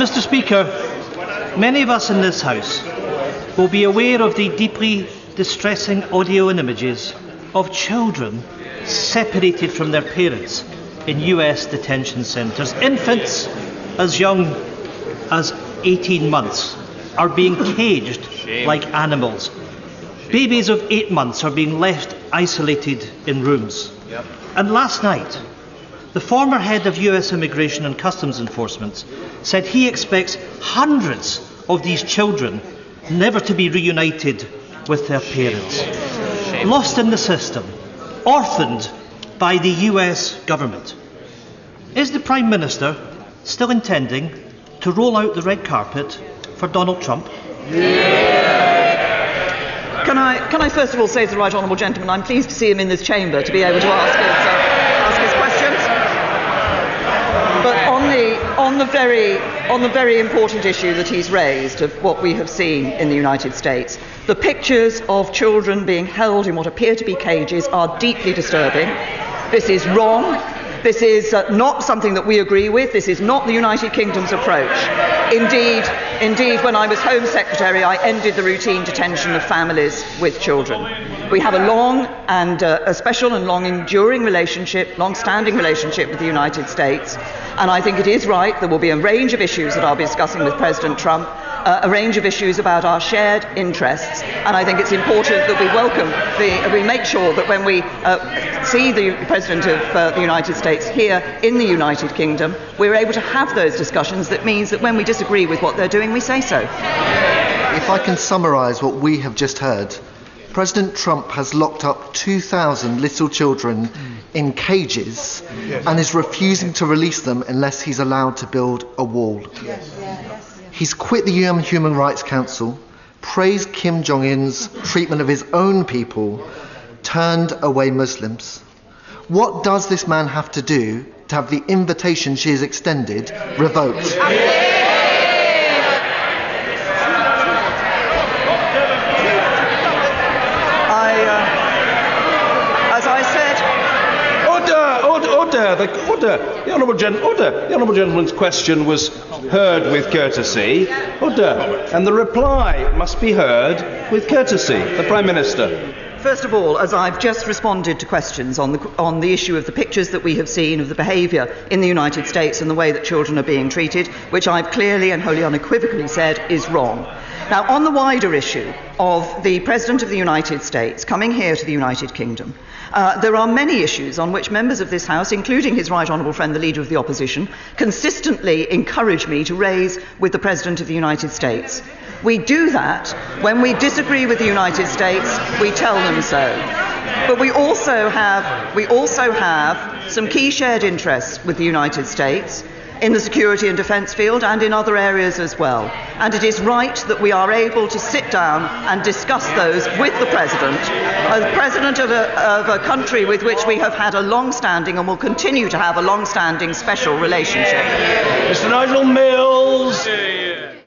Mr. Speaker, many of us in this House will be aware of the deeply distressing audio and images of children separated from their parents in US detention centres. Infants as young as 18 months are being caged like animals. Babies of 8 months are being left isolated in rooms. And last night, the former head of US Immigration and Customs Enforcement said he expects hundreds of these children never to be reunited with their parents. Lost in the system, orphaned by the US government. Is the Prime Minister still intending to roll out the red carpet for Donald Trump? Yeah. Can I first of all say to the Right Honourable Gentleman, I'm pleased to see him in this chamber to be able to ask his questions. On the very important issue that he's raised of what we have seen in the United States, the pictures of children being held in what appear to be cages are deeply disturbing. This is wrong. This is not something that we agree with. This is not the United Kingdom's approach. Indeed, when I was Home Secretary, I ended the routine detention of families with children. We have a long and a special and enduring relationship, long-standing relationship with the United States, and I think it is right. There will be a range of issues that I'll be discussing with President Trump, a range of issues about our shared interests, and I think it's important that we make sure that when we see the President of the United States here in the United Kingdom, we're able to have those discussions. That means that when we disagree with what they're doing, we say so. If I can summarise what we have just heard, President Trump has locked up 2,000 little children in cages and is refusing to release them unless he's allowed to build a wall. He's quit the UN Human Rights Council, praised Kim Jong-un's treatment of his own people, turned away Muslims. What does this man have to do to have the invitation she has extended revoked? The Honourable Gentleman's question was heard with courtesy. Order. And the reply must be heard with courtesy. The Prime Minister. First of all, as I've just responded to questions on the issue of the pictures that we have seen of the behaviour in the United States and the way that children are being treated, which I've clearly and wholly unequivocally said is wrong. Now, on the wider issue of the President of the United States coming here to the United Kingdom, there are many issues on which members of this House, including his Right Honourable Friend, the Leader of the Opposition, consistently encourage me to raise with the President of the United States. We do that when we disagree with the United States, we tell them so. But we also have some key shared interests with the United States in the security and defence field and in other areas as well. And it is right that we are able to sit down and discuss those with the President, as President of a country with which we have had a long-standing and will continue to have a long-standing special relationship. Mr. Nigel Mills.